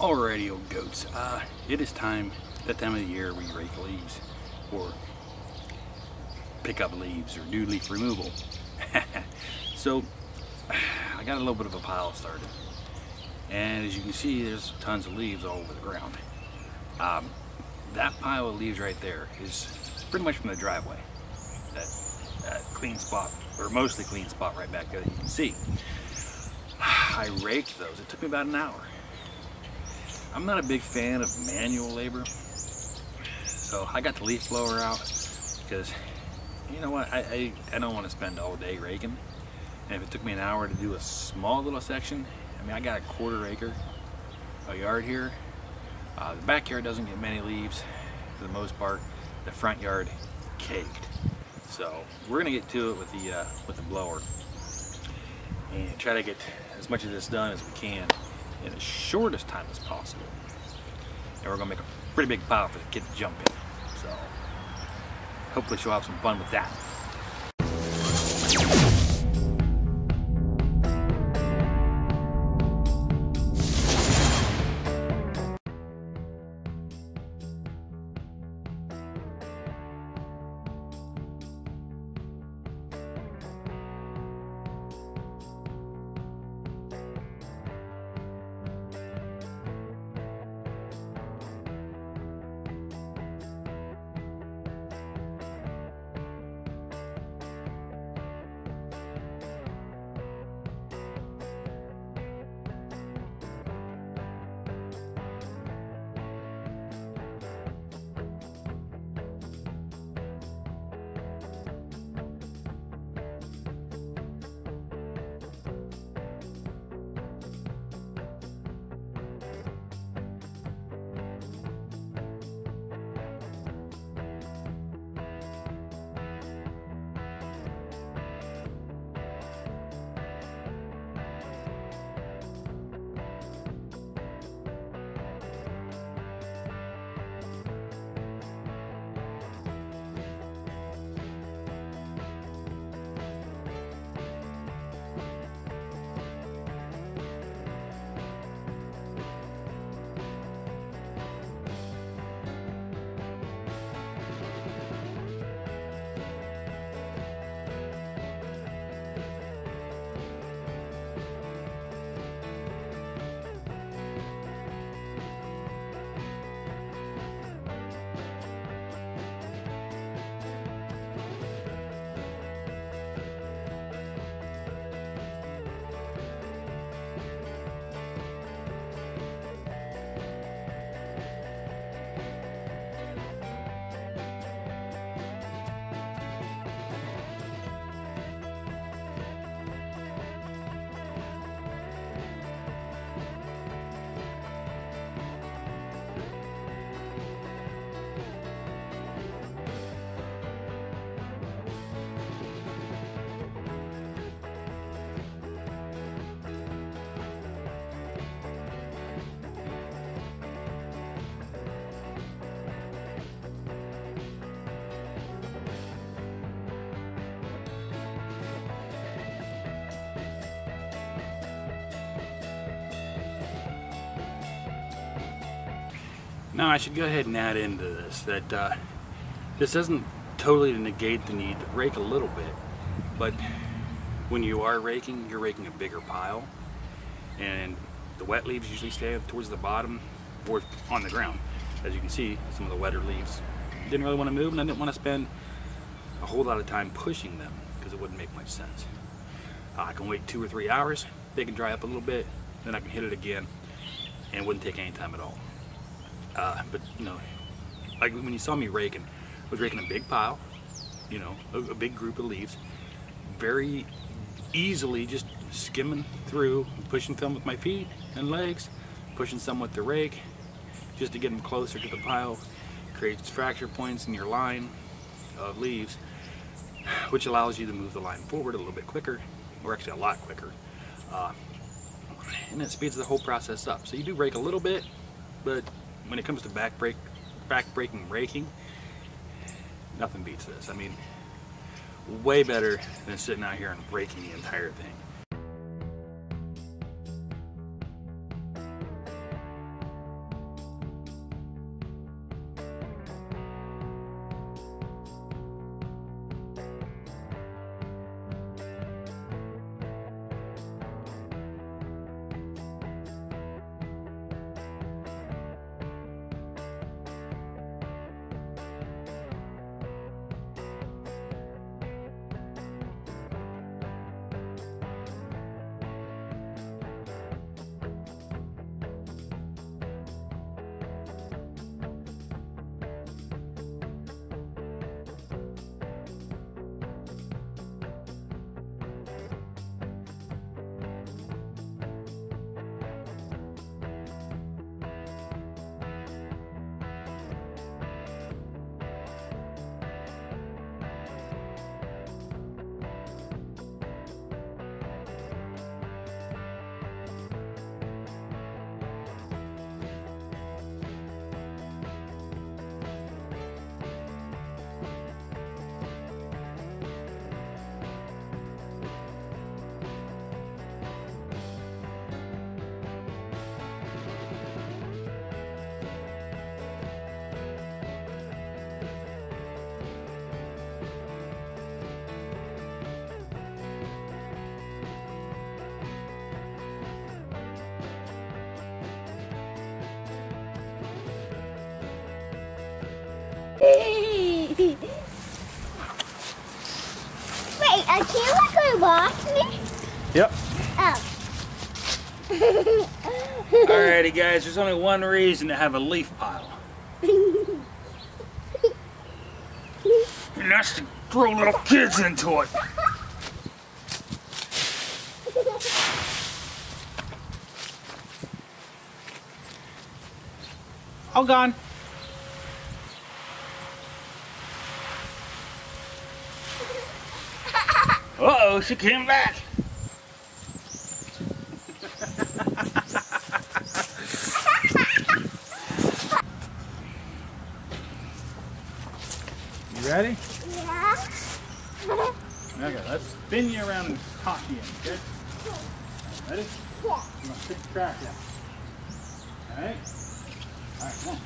Alrighty, old goats, it is time, that time of the year we rake leaves, or pick up leaves, or do leaf removal. So, I got a little bit of a pile started, and as you can see, there's tons of leaves all over the ground. That pile of leaves right there is pretty much from the driveway, that clean spot, or mostly clean spot right back there that you can see. I raked those. It took me about an hour. I'm not a big fan of manual labor, so I got the leaf blower out because, you know what, I don't want to spend all day raking, and if it took me an hour to do a small little section, I mean, I got a quarter acre, a yard here. The backyard doesn't get many leaves for the most part. The front yard caked. So we're gonna get to it with the blower and try to get as much of this done as we can in the shortest time as possible. And we're gonna make a pretty big pile for the kid to jump in. So hopefully she'll have some fun with that. Now I should go ahead and add into this that this doesn't totally negate the need to rake a little bit, but when you are raking, you're raking a bigger pile, and the wet leaves usually stay up towards the bottom or on the ground. As you can see, some of the wetter leaves didn't really want to move, and I didn't want to spend a whole lot of time pushing them because it wouldn't make much sense. I can wait 2 or 3 hours, they can dry up a little bit, then I can hit it again, and it wouldn't take any time at all. But you know, like when you saw me raking, I was raking a big pile, you know, a big group of leaves, very easily just skimming through, pushing some with my feet and legs, pushing some with the rake, just to get them closer to the pile. Creates fracture points in your line of leaves, which allows you to move the line forward a little bit quicker, or actually a lot quicker, and it speeds the whole process up. So you do rake a little bit, but when it comes to back-breaking raking, nothing beats this. I mean, way better than sitting out here and raking the entire thing. Wait, a camera could watch me? Yep. Oh. Alrighty guys, there's only one reason to have a leaf pile. And that's to throw little kids into it. All gone. Uh-oh, she came back. You ready? Yeah. Okay, let's spin you around and talk you in, okay? Ready? Yeah. I'm going to take the track out. All right? All right, come on.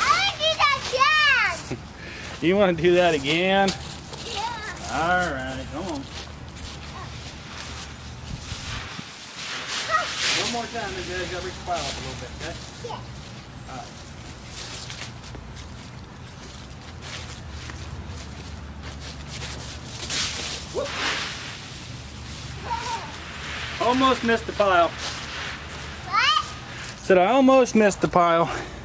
I want to do that again. You want to do that again? Yeah. All right, come on. One more time, and then you gotta reach the pile up a little bit, okay? Yeah. All right. Whoop. Almost missed the pile. What? Said I almost missed the pile.